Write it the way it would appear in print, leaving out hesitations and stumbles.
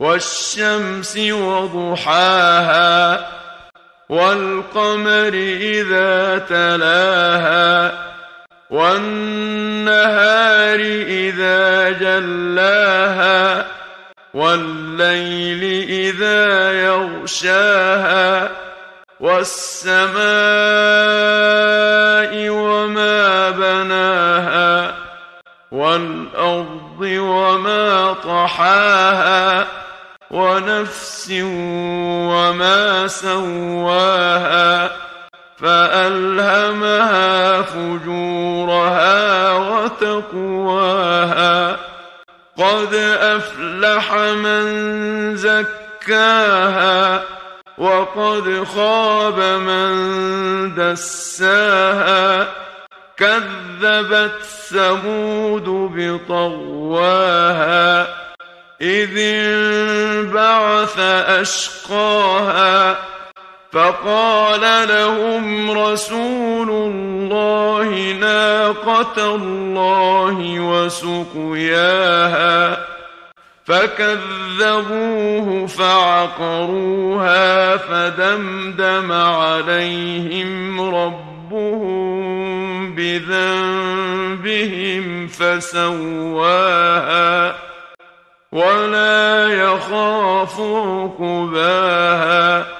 والشمس وضحاها والقمر إذا تلاها والنهار إذا جلاها والليل إذا يغشاها والسماء وما بناها والأرض وما طحاها ونفس وما سواها فألهمها فجورها وتقواها قد أفلح من زكاها وقد خاب من دساها كذبت ثمود بطغواها إذ انبعث أشقاها فقال لهم رسول الله ناقة الله وسقياها فكذبوه فعقروها فدمدم عليهم ربهم بذنبهم فسواها ولا يخاف عقباها.